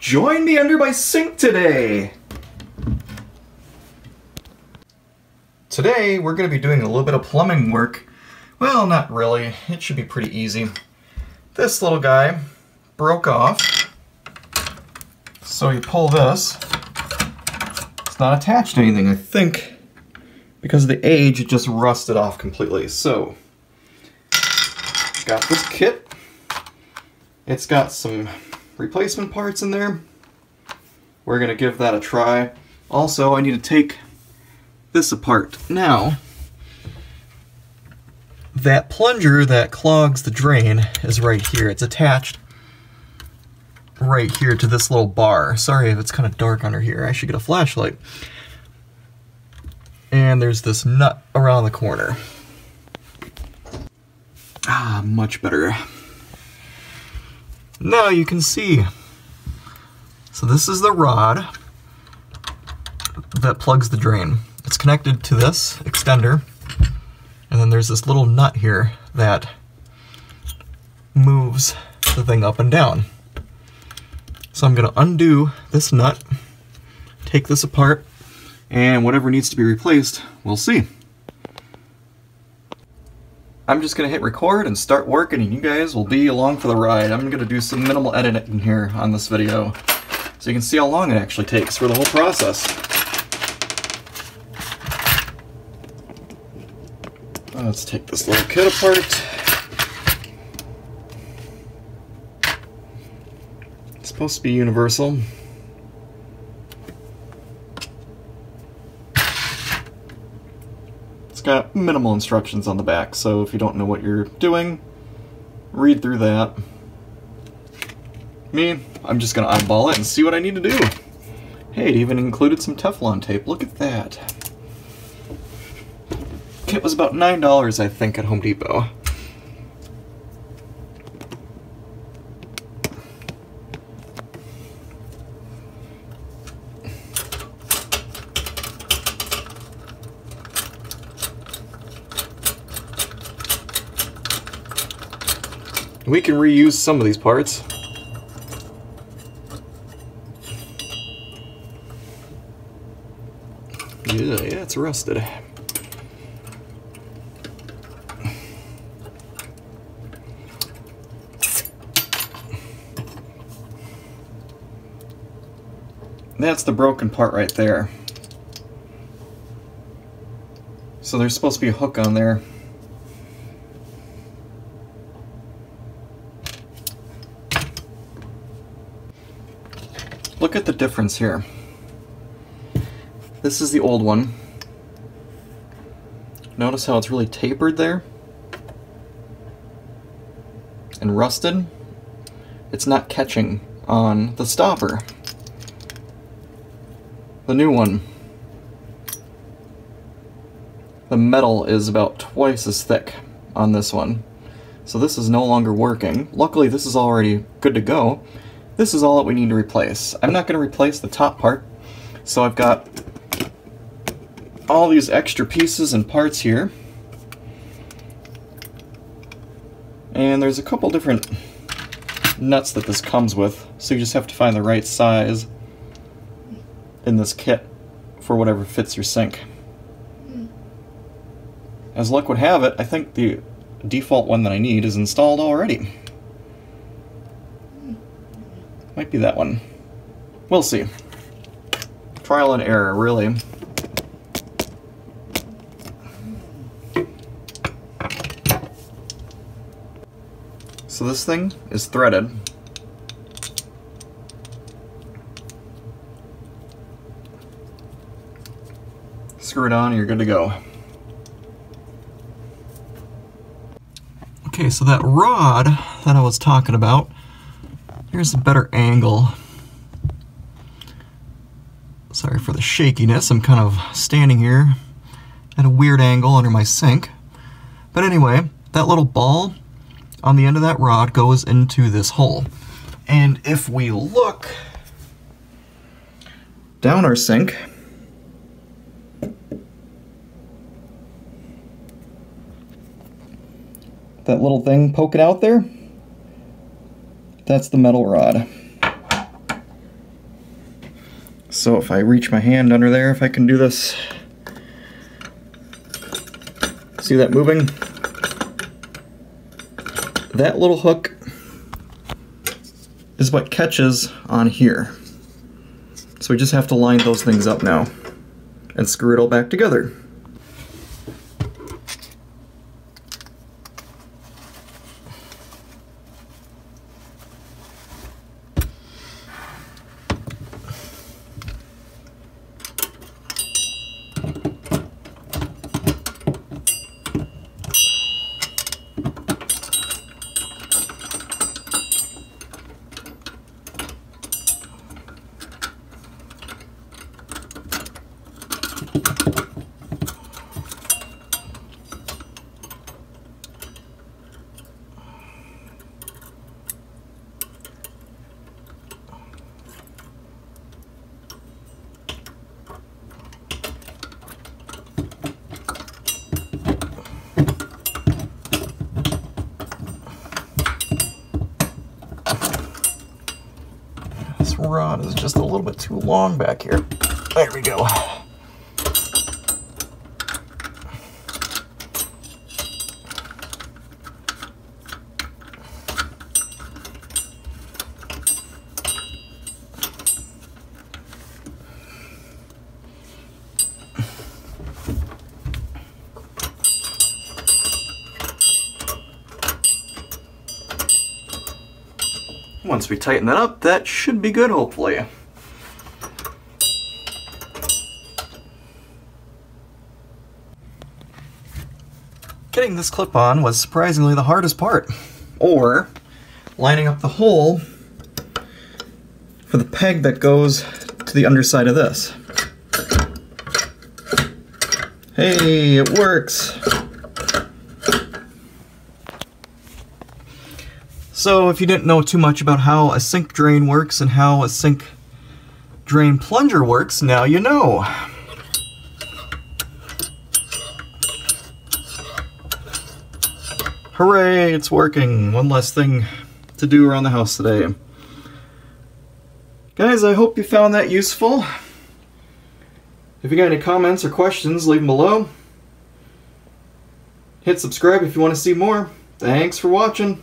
Join me under my sink today! Today we're going to be doing a little bit of plumbing work. Well, not really. It should be pretty easy. This little guy broke off. So you pull this. It's not attached to anything, I think. Because of the age, it just rusted off completely. So, got this kit. It's got some replacement parts in there. We're going to give that a try. Also, I need to take this apart. Now, that plunger that clogs the drain is right here. It's attached right here to this little bar. Sorry if it's kind of dark under here. I should get a flashlight. And there's this nut around the corner. Ah, much better. Now you can see. So this is the rod that plugs the drain. It's connected to this extender. And then there's this little nut here that moves the thing up and down. So I'm going to undo this nut, take this apart, and whatever needs to be replaced, we'll see. I'm just going to hit record and start working, and you guys will be along for the ride. I'm going to do some minimal editing here on this video, so you can see how long it actually takes for the whole process. Let's take this little kit apart. It's supposed to be universal. It's got minimal instructions on the back, so if you don't know what you're doing, read through that. Me, I'm just gonna eyeball it and see what I need to do. Hey, it even included some Teflon tape, look at that. Kit was about $9, I think, at Home Depot. We can reuse some of these parts. Yeah, it's rusted. That's the broken part right there. So there's supposed to be a hook on there. Look at the difference here. This is the old one. Notice how it's really tapered there and rusted. It's not catching on the stopper. The new one, the metal is about twice as thick on this one. So this is no longer working. Luckily, this is already good to go. This is all that we need to replace. I'm not going to replace the top part, so I've got all these extra pieces and parts here. And there's a couple different nuts that this comes with, so you just have to find the right size in this kit for whatever fits your sink. As luck would have it, I think the default one that I need is installed already. Might be that one. We'll see. Trial and error, really. So this thing is threaded. Screw it on and you're good to go. Okay, so that rod that I was talking about, here's a better angle. Sorry for the shakiness, I'm kind of standing here at a weird angle under my sink. But anyway, that little ball on the end of that rod goes into this hole. And if we look down our sink, that little thing poking out there, that's the metal rod. So if I reach my hand under there, if I can do this, see that moving? That little hook is what catches on here. So we just have to line those things up now and screw it all back together. Rod is just a little bit too long back here. There we go. Once we tighten that up, that should be good, hopefully. Getting this clip on was surprisingly the hardest part, or lining up the hole for the peg that goes to the underside of this. Hey, it works! So if you didn't know too much about how a sink drain works and how a sink drain plunger works, now you know. Hooray, it's working. One less thing to do around the house today. Guys, I hope you found that useful. If you got any comments or questions, leave them below. Hit subscribe if you want to see more. Thanks for watching.